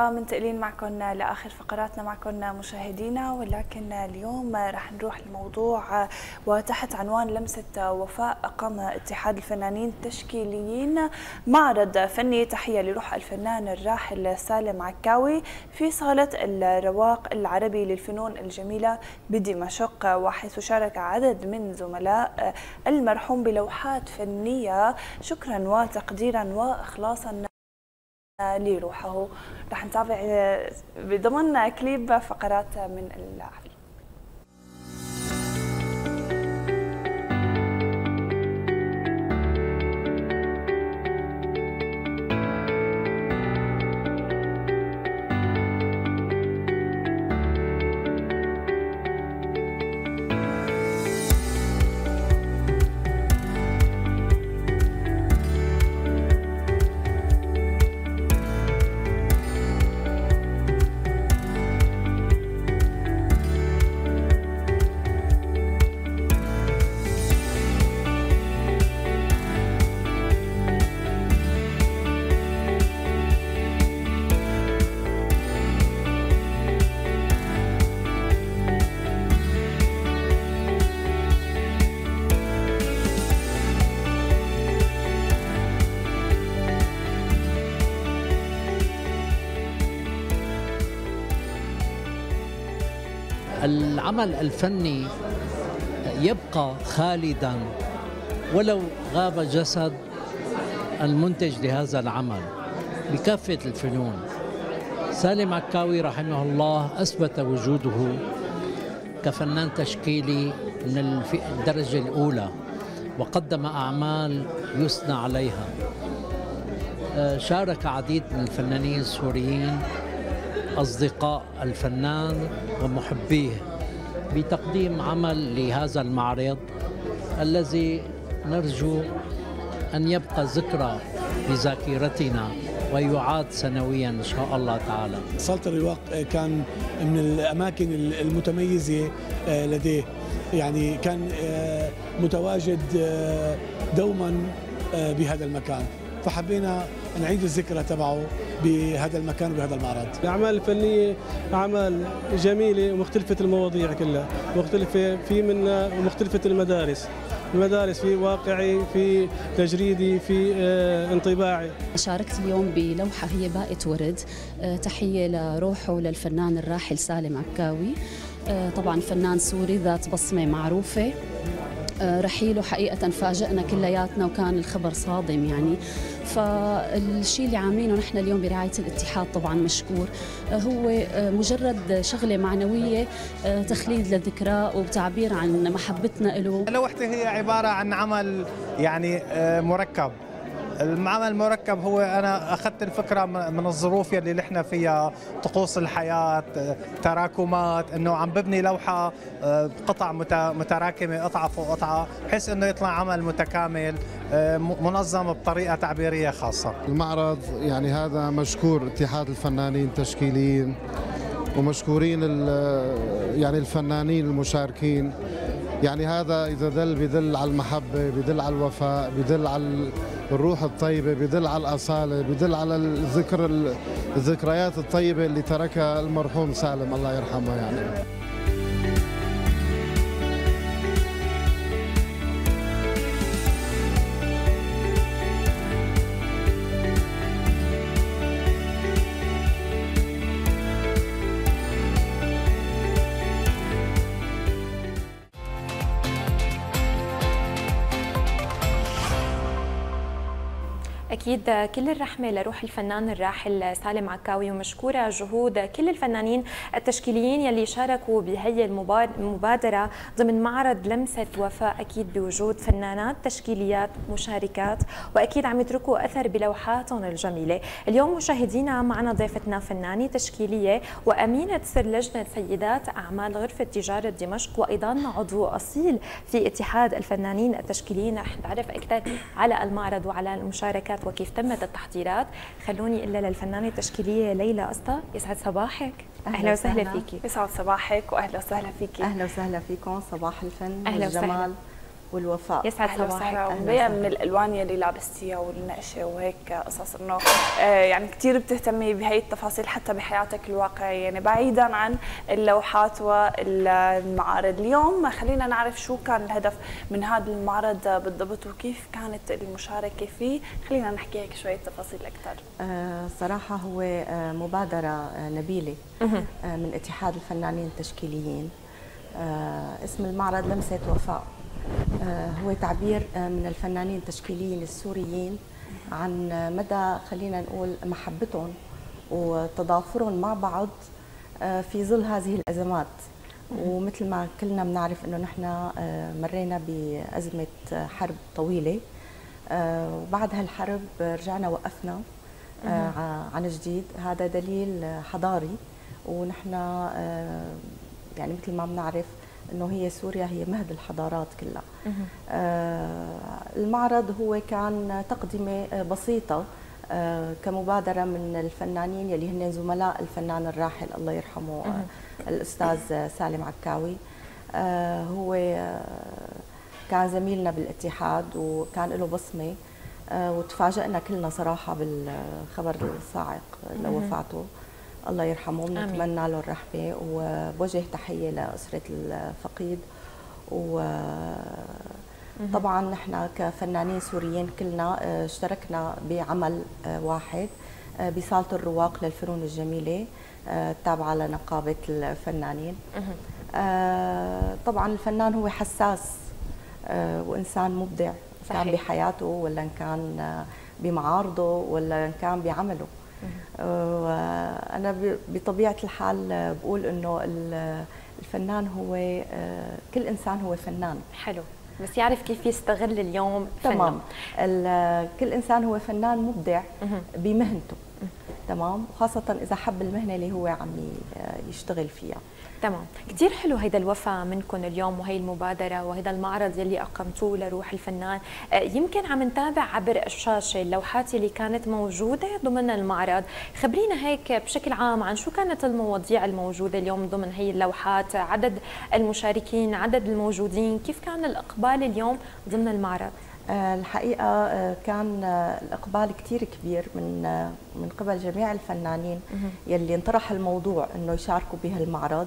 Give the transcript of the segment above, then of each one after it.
منتقلين معكم لاخر فقراتنا معكم مشاهدينا، ولكن اليوم رح نروح لموضوع وتحت عنوان لمسه وفاء. اقام اتحاد الفنانين التشكيليين معرض فني تحيه لروح الفنان الراحل سالم عكاوي في صاله الرواق العربي للفنون الجميله بدمشق، وحيث شارك عدد من زملاء المرحوم بلوحات فنيه شكرا وتقديرا واخلاصا لروحه. رح نتابع بضمن كليب فقرات من الحفل. العمل الفني يبقى خالداً ولو غاب جسد المنتج لهذا العمل بكافة الفنون. سالم عكاوي رحمه الله أثبت وجوده كفنان تشكيلي من الدرجة الأولى، وقدم أعمال يثنى عليها. شارك عديد من الفنانين السوريين أصدقاء الفنان ومحبيه بتقديم عمل لهذا المعرض الذي نرجو أن يبقى ذكرى بذاكرتنا ويعاد سنويا إن شاء الله تعالى. صالة الرواق كان من الأماكن المتميزة لديه، يعني كان متواجد دوما بهذا المكان، فحبينا نعيد الذكرى تبعه بهذا المكان وبهذا المعرض. الأعمال الفنية أعمال جميلة ومختلفة المواضيع كلها، مختلفة في منا ومختلفة المدارس، المدارس في واقعي في تجريدي في انطباعي. شاركت اليوم بلوحة هي باقة ورد تحية لروحه للفنان الراحل سالم عكاوي، طبعا فنان سوري ذات بصمة معروفة. رحيله حقيقة فاجئنا كلياتنا وكان الخبر صادم يعني، فالشيء اللي عاملينه نحن اليوم برعاية الاتحاد طبعا مشكور، هو مجرد شغلة معنوية تخليد للذكرى وتعبير عن محبتنا له. لوحته هي عبارة عن عمل يعني مركب، العمل المركب هو أنا أخذت الفكرة من الظروف اللي نحن فيها، طقوس الحياة، تراكمات، أنه عم ببني لوحة قطع متراكمة قطعة فوق قطعة بحيث أنه يطلع عمل متكامل منظم بطريقة تعبيرية خاصة. المعرض يعني هذا مشكور اتحاد الفنانين التشكيليين، ومشكورين يعني الفنانين المشاركين، يعني هذا إذا دل بدل على المحبة، بدل على الوفاء، بدل على الروح الطيبة، بدل على الأصالة، بدل على الذكريات الطيبة اللي تركها المرحوم سالم الله يرحمه يعني. أكيد كل الرحمة لروح الفنان الراحل سالم عكاوي، ومشكورة جهود كل الفنانين التشكيليين يلي شاركوا بهي المبادرة ضمن معرض لمسة وفاء، أكيد بوجود فنانات تشكيليات مشاركات وأكيد عم يتركوا أثر بلوحاتهم الجميلة. اليوم مشاهدينا معنا ضيفتنا فنانة تشكيلية وأمينة سر لجنة سيدات أعمال غرفة تجارة دمشق، وأيضا عضو أصيل في اتحاد الفنانين التشكيليين. رح نتعرف أكثر على المعرض وعلى المشاركات وكيف تمت التحضيرات. خلوني إلا للفنانة التشكيلية ليلى أسطه. يسعد صباحك، أهلا وسهلا فيكي. يسعد صباحك وأهلا وسهلا فيكي. أهلا وسهلا فيكم، صباح الفن والجمال والوفاء. يسعد صباحك. وبيع من الالوان يلي لابستيها والنقشه وهيك قصص، انه يعني كثير بتهتمي بهي التفاصيل حتى بحياتك الواقعيه، يعني بعيدا عن اللوحات والمعارض. اليوم خلينا نعرف شو كان الهدف من هذا المعرض بالضبط وكيف كانت المشاركه فيه. خلينا نحكي هيك شويه تفاصيل اكثر. صراحه هو مبادره نبيله من اتحاد الفنانين التشكيليين. اسم المعرض لمسة وفاء، هو تعبير من الفنانين التشكيليين السوريين عن مدى خلينا نقول محبتهم وتضافرهم مع بعض في ظل هذه الأزمات. ومثل ما كلنا بنعرف أنه نحن مرينا بأزمة حرب طويلة، وبعد هالحرب رجعنا وقفنا عن جديد. هذا دليل حضاري، ونحن يعني مثل ما بنعرف انه هي سوريا هي مهد الحضارات كلها. المعرض هو كان تقدمه بسيطه كمبادره من الفنانين يلي هن زملاء الفنان الراحل الله يرحمه الاستاذ سالم عكاوي. هو كان زميلنا بالاتحاد وكان له بصمه، وتفاجئنا كلنا صراحه بالخبر الصاعق لوفاته الله يرحمه، ونتمنى له الرحمه. وبوجه تحيه لاسره الفقيد. وطبعا نحن كفنانين سوريين كلنا اشتركنا بعمل واحد بصاله الرواق للفنون الجميله التابعه لنقابه الفنانين. طبعا الفنان هو حساس وانسان مبدع، كان بحياته ولا كان بمعارضه ولا كان بعمله. وأنا بطبيعة الحال بقول إنه الفنان هو كل إنسان هو فنان. حلو، بس يعرف كيف يستغل اليوم فنه. تمام، كل إنسان هو فنان مبدع بمهنته. تمام، وخاصة إذا حب المهنة اللي هو عم يشتغل فيها. تمام، كثير حلو هيدا الوفاء منكم اليوم، وهي المبادرة وهيدا المعرض يلي أقمتوه لروح الفنان. يمكن عم نتابع عبر الشاشة اللوحات يلي كانت موجودة ضمن المعرض. خبرينا هيك بشكل عام عن شو كانت المواضيع الموجودة اليوم ضمن هي اللوحات، عدد المشاركين، عدد الموجودين، كيف كان الإقبال اليوم ضمن المعرض؟ الحقيقة كان الإقبال كتير كبير من قبل جميع الفنانين يلي انطرح الموضوع أنه يشاركوا بهالمعرض.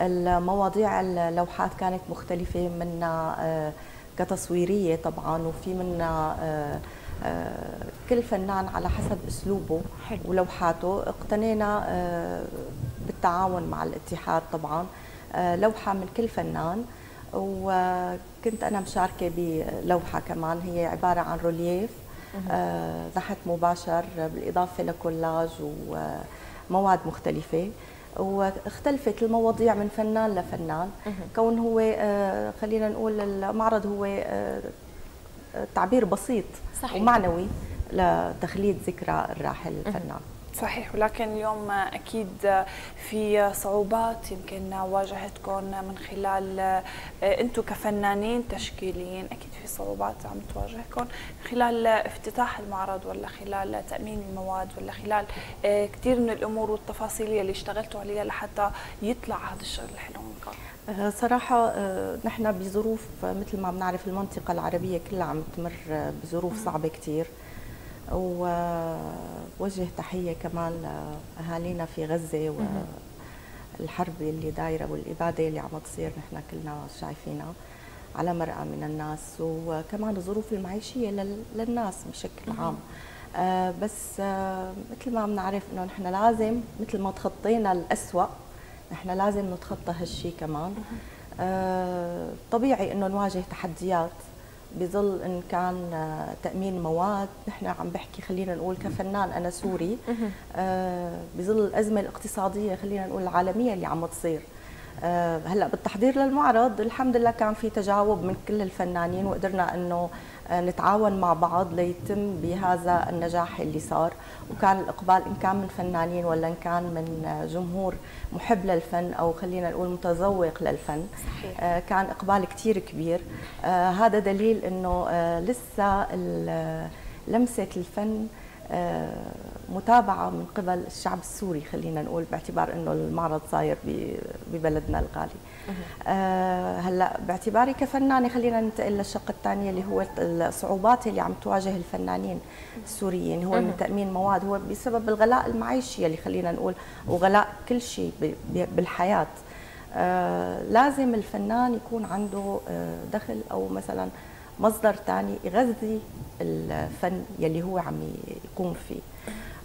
المواضيع اللوحات كانت مختلفة، منا كتصويرية طبعا، وفي منا كل فنان على حسب أسلوبه ولوحاته. اقتنينا بالتعاون مع الاتحاد طبعا لوحة من كل فنان، وكنت أنا مشاركة بلوحة كمان هي عبارة عن رولييف نحت مباشر، بالإضافة لكولاج ومواد مختلفة. واختلفت المواضيع من فنان لفنان، كون هو خلينا نقول المعرض هو تعبير بسيط ومعنوي لتخليد ذكرى الراحل الفنان. صحيح، ولكن اليوم اكيد في صعوبات يمكن واجهتكم من خلال انتم كفنانين تشكيليين، اكيد في صعوبات عم تواجهكم خلال افتتاح المعرض، ولا خلال تامين المواد، ولا خلال كثير من الامور والتفاصيل اللي اشتغلتوا عليها لحتى يطلع هذا الشغل الحلو منكم. صراحه نحن بظروف مثل ما بنعرف المنطقه العربيه كلها عم تمر بظروف صعبه كثير، ووجه تحية كمان لأهالينا في غزة والحرب اللي دايرة والإبادة اللي عم تصير، نحن كلنا شايفينها على مرأى من الناس، وكمان الظروف المعيشية للناس بشكل عام. بس مثل ما بنعرف إنه نحن لازم مثل ما تخطينا الأسوأ نحن لازم نتخطى هالشي كمان. طبيعي إنه نواجه تحديات بظل إن كان تأمين مواد، نحن عم بحكي خلينا نقول كفنان أنا سوري، بظل الأزمة الاقتصادية خلينا نقول العالمية اللي عم تصير. هلأ بالتحضير للمعرض الحمد لله كان في تجاوب من كل الفنانين، وقدرنا أنه نتعاون مع بعض ليتم بهذا النجاح اللي صار. وكان الإقبال إن كان من فنانين ولا إن كان من جمهور محب للفن أو خلينا نقول متذوق للفن. صحيح. كان إقبال كتير كبير. هذا دليل أنه لسه لمسة الفن متابعة من قبل الشعب السوري، خلينا نقول باعتبار أنه المعرض صاير ببلدنا الغالي. هلأ باعتباري كفنانة خلينا ننتقل للشق الثاني اللي هو الصعوبات اللي عم تواجه الفنانين السوريين، هو من تأمين مواد، هو بسبب الغلاء المعيشي اللي خلينا نقول وغلاء كل شيء بالحياة. لازم الفنان يكون عنده دخل أو مثلا مصدر ثاني يغذي الفن يلي هو عم يقوم فيه،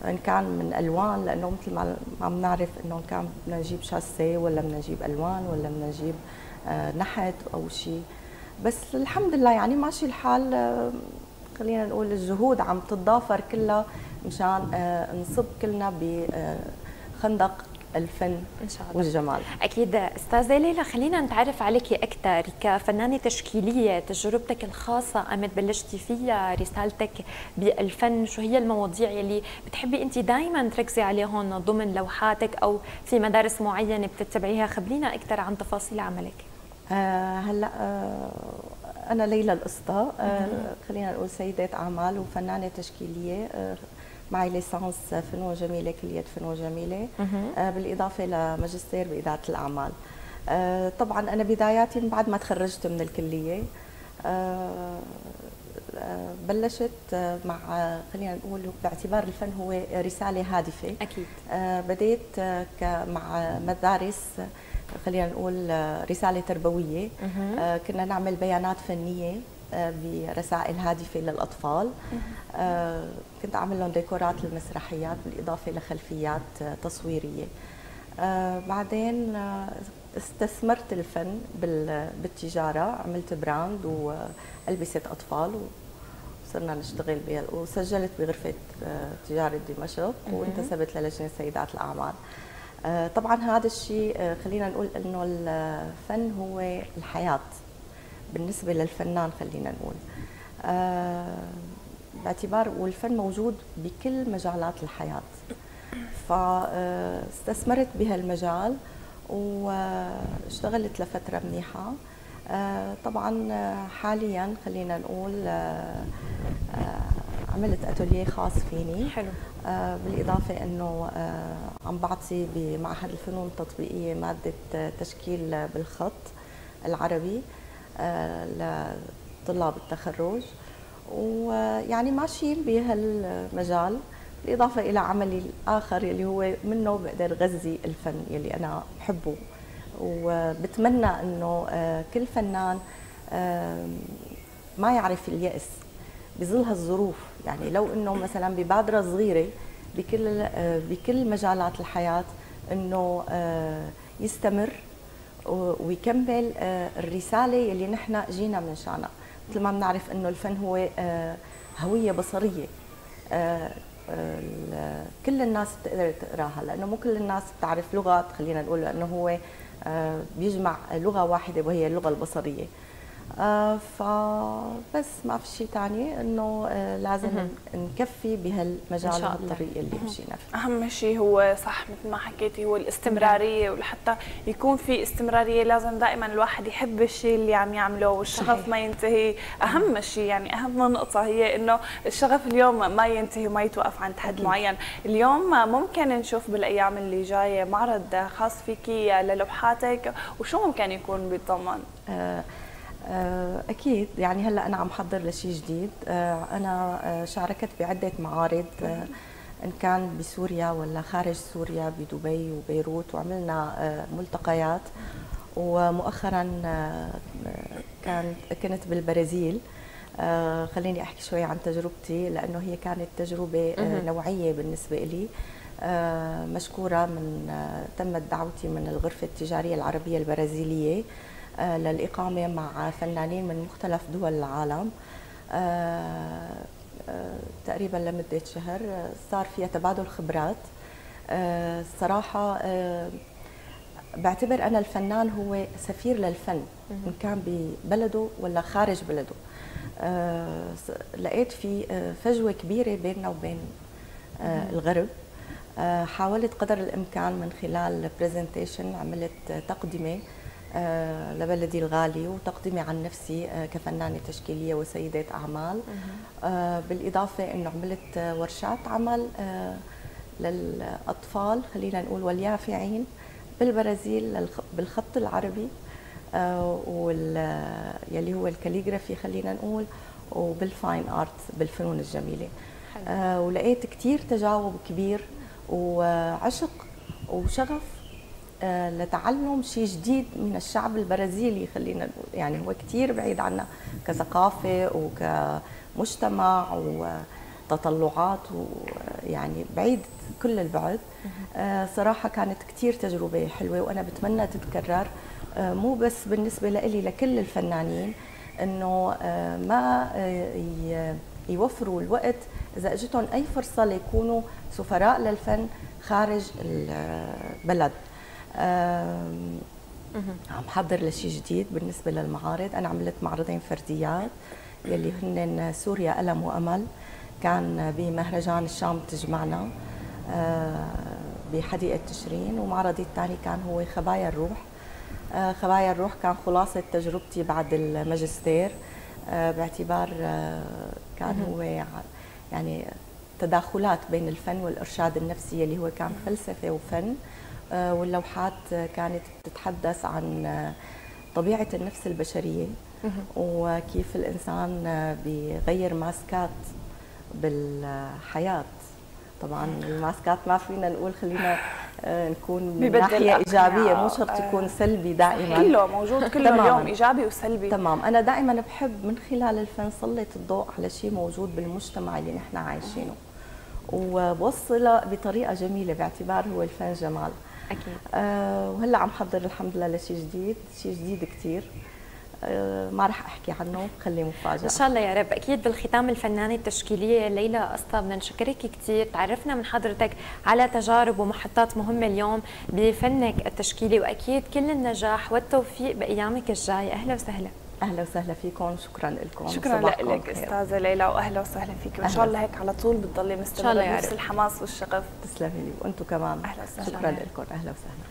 ان كان من الوان، لانه مثل ما عم نعرف انه كان بدنا نجيب شاسيه ولا بدنا نجيب الوان ولا بدنا نجيب نحت او شيء، بس الحمد لله يعني ماشي الحال. خلينا نقول الجهود عم تتضافر كلها مشان نصب كلنا بخندق الفن إن شاء الله والجمال. أكيد. أستاذة ليلى، خلينا نتعرف عليك أكثر كفنانة تشكيلية، تجربتك الخاصة أمت بلشتي فيها، رسالتك بالفن، شو هي المواضيع اللي بتحبي أنت دائما تركزي عليهم ضمن لوحاتك أو في مدارس معينة بتتبعيها؟ خبرينا أكثر عن تفاصيل عملك. هلأ أنا ليلى الأسطه، خلينا نقول سيدة أعمال وفنانة تشكيلية، معي ليسانس فنون جميلة، كلية فنون جميلة، بالإضافة لماجستير بإدارة الأعمال. طبعا أنا بداياتي من بعد ما تخرجت من الكلية بلشت مع خلينا نقول باعتبار الفن هو رسالة هادفة. أكيد. بديت مع مدارس خلينا نقول رسالة تربوية، كنا نعمل بيانات فنية برسائل هادفة للأطفال، كنت أعمل لهم ديكورات للمسرحيات بالإضافة لخلفيات تصويرية. بعدين استثمرت الفن بالتجارة، عملت براند وألبسة أطفال وصرنا نشتغل بها، وسجلت بغرفة تجارة دمشق وانتسبت للجنة سيدات الأعمال. طبعا هذا الشيء خلينا نقول أنه الفن هو الحياة بالنسبة للفنان، خلينا نقول باعتبار والفن موجود بكل مجالات الحياة، فاستثمرت بهالمجال واشتغلت لفترة منيحة. طبعا حاليا خلينا نقول عملت أتوليه خاص فيني. حلو. بالإضافة أنه عم بعطي بمعهد الفنون التطبيقية مادة تشكيل بالخط العربي لطلاب التخرج، ويعني ماشيين بهالمجال بالإضافة إلى عملي الآخر اللي هو منه بقدر غذي الفن اللي أنا بحبه، وبتمنى أنه كل فنان ما يعرف اليأس بظل هالظروف، يعني لو أنه مثلا ببادرة صغيرة بكل مجالات الحياة أنه يستمر ويكمل الرسالة اللي نحن جينا من شانها. مثل ما بنعرف انه الفن هو هوية بصرية، كل الناس بتقدر تقراها، لانه مو كل الناس بتعرف لغات، خلينا نقول انه هو بيجمع لغة واحدة وهي اللغة البصرية. فبس ما في شيء ثاني، انه لازم نكفي بهالمجال والطريق اللي مشينا فيه. اهم شيء هو صح مثل ما حكيتي هو الاستمراريه، ولحتى يكون في استمراريه لازم دائما الواحد يحب الشيء اللي عم يعمله، والشغف ما ينتهي. اهم شيء يعني اهم نقطه هي انه الشغف اليوم ما ينتهي وما يتوقف عند حد معين. اليوم ممكن نشوف بالايام اللي جايه معرض خاص فيكي للوحاتك، وشو ممكن يكون بيتضمن؟ أكيد يعني هلأ أنا عم حضر لشيء جديد. أنا شاركت بعدة معارض إن كان بسوريا ولا خارج سوريا، بدبي وبيروت، وعملنا ملتقيات، ومؤخرا كنت بالبرازيل. خليني أحكي شوي عن تجربتي، لأنه هي كانت تجربة نوعية بالنسبة لي. مشكورة من تمت دعوتي من الغرفة التجارية العربية البرازيلية للإقامة مع فنانين من مختلف دول العالم تقريبا لمدة شهر، صار فيها تبادل خبرات. الصراحة بعتبر أنا الفنان هو سفير للفن إن كان ببلده ولا خارج بلده. لقيت في فجوة كبيرة بيننا وبين الغرب. حاولت قدر الإمكان من خلال برزنتيشن، عملت تقدمة لبلدي الغالي وتقدمي عن نفسي كفنانة تشكيلية وسيدة أعمال. بالإضافة أنه عملت ورشات عمل للأطفال، خلينا نقول واليافعين بالبرازيل بالخط العربي واللي هو الكاليغرافي خلينا نقول، وبالفاين آرتس بالفنون الجميلة. ولقيت كتير تجاوب كبير وعشق وشغف لتعلم شيء جديد من الشعب البرازيلي، خلينا نقول يعني هو كتير بعيد عنا كثقافة وكمجتمع وتطلعات، ويعني بعيد كل البعد. صراحة كانت كتير تجربة حلوة، وأنا بتمنى تتكرر، مو بس بالنسبة لإلي، لكل الفنانين، إنه ما يوفروا الوقت إذا أجتهم أي فرصة ليكونوا سفراء للفن خارج البلد. عم حضر لشيء جديد بالنسبة للمعارض. أنا عملت معرضين فرديات يلي هن سوريا ألم وأمل، كان بمهرجان الشام تجمعنا بحديقة تشرين، ومعرضي الثاني كان هو خبايا الروح. خبايا الروح كان خلاصة تجربتي بعد الماجستير، باعتبار كان هو يعني تداخلات بين الفن والإرشاد النفسي اللي هو كان فلسفة وفن، واللوحات كانت بتتحدث عن طبيعة النفس البشرية وكيف الإنسان بيغير ماسكات بالحياة. طبعا الماسكات ما فينا نقول، خلينا نكون من ناحية إيجابية، مو شرط يكون سلبي دائما، كله موجود كله اليوم إيجابي وسلبي. تمام، أنا دائما بحب من خلال الفن سلط الضوء على شيء موجود بالمجتمع اللي نحن عايشينه، وبوصله بطريقه جميله باعتبار هو الفن جمال. اكيد. وهلا عم حضر الحمد لله لشيء جديد، شيء جديد كثير، ما رح احكي عنه، خليه مفاجاه ان شاء الله يا رب. اكيد. بالختام، الفنانه التشكيليه ليلى أسطه، بدنا نشكرك كثير، تعرفنا من حضرتك على تجارب ومحطات مهمه اليوم بفنك التشكيلي، واكيد كل النجاح والتوفيق بايامك الجاي. اهلا وسهلا. اهلا وسهلا فيكم، شكرا لكم. شكرا لك استاذه ليلى، واهلا وسهلا فيك، وان شاء الله هيك على طول بتضلي مستمره بنفس الحماس والشغف. تسلمي لي، وانتم كمان. أهلا، شكرا لكم. اهلا وسهلا.